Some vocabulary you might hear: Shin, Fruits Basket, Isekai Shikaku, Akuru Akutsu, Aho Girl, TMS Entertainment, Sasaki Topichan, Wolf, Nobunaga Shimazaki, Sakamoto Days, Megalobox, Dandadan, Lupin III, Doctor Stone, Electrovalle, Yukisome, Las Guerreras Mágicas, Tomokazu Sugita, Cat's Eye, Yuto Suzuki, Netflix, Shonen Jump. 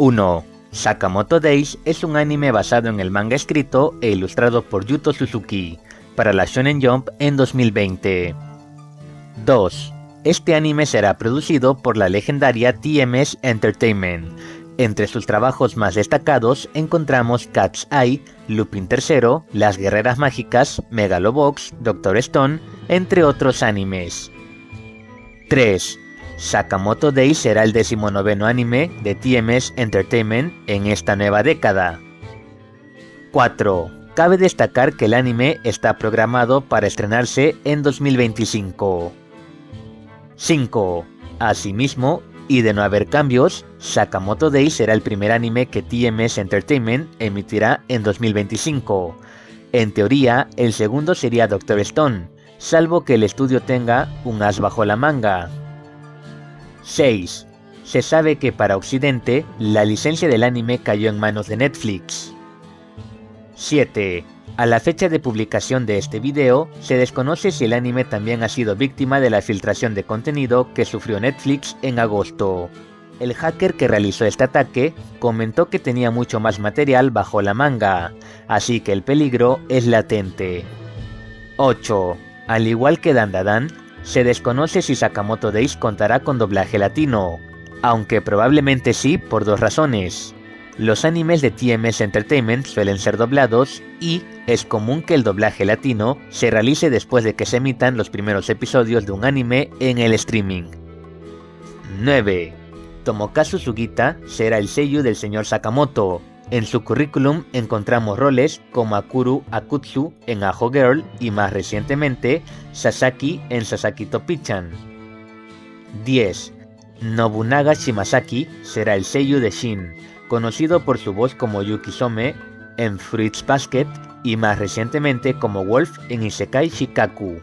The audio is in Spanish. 1. Sakamoto Days es un anime basado en el manga escrito e ilustrado por Yuto Suzuki para la Shonen Jump en 2020. 2. Este anime será producido por la legendaria TMS Entertainment. Entre sus trabajos más destacados encontramos Cat's Eye, Lupin III, Las Guerreras Mágicas, Megalobox, Doctor Stone, entre otros animes. 3. Sakamoto Days será el 19º anime de TMS Entertainment en esta nueva década. 4. Cabe destacar que el anime está programado para estrenarse en 2025. 5. Asimismo, y de no haber cambios, Sakamoto Days será el primer anime que TMS Entertainment emitirá en 2025. En teoría, el segundo sería Doctor Stone, salvo que el estudio tenga un as bajo la manga. 6. Se sabe que para Occidente, la licencia del anime cayó en manos de Netflix. 7. A la fecha de publicación de este video, se desconoce si el anime también ha sido víctima de la filtración de contenido que sufrió Netflix en agosto. El hacker que realizó este ataque comentó que tenía mucho más material bajo la manga, así que el peligro es latente. 8. Al igual que Dandadan, se desconoce si Sakamoto Days contará con doblaje latino, aunque probablemente sí por dos razones. Los animes de TMS Entertainment suelen ser doblados y es común que el doblaje latino se realice después de que se emitan los primeros episodios de un anime en el streaming. 9. Tomokazu Sugita será el seiyū del señor Sakamoto. En su currículum encontramos roles como Akuru Akutsu en Aho Girl y más recientemente Sasaki en Sasaki Topichan. 10. Nobunaga Shimazaki será el seiyū de Shin, conocido por su voz como Yukisome en Fruits Basket y más recientemente como Wolf en Isekai Shikaku.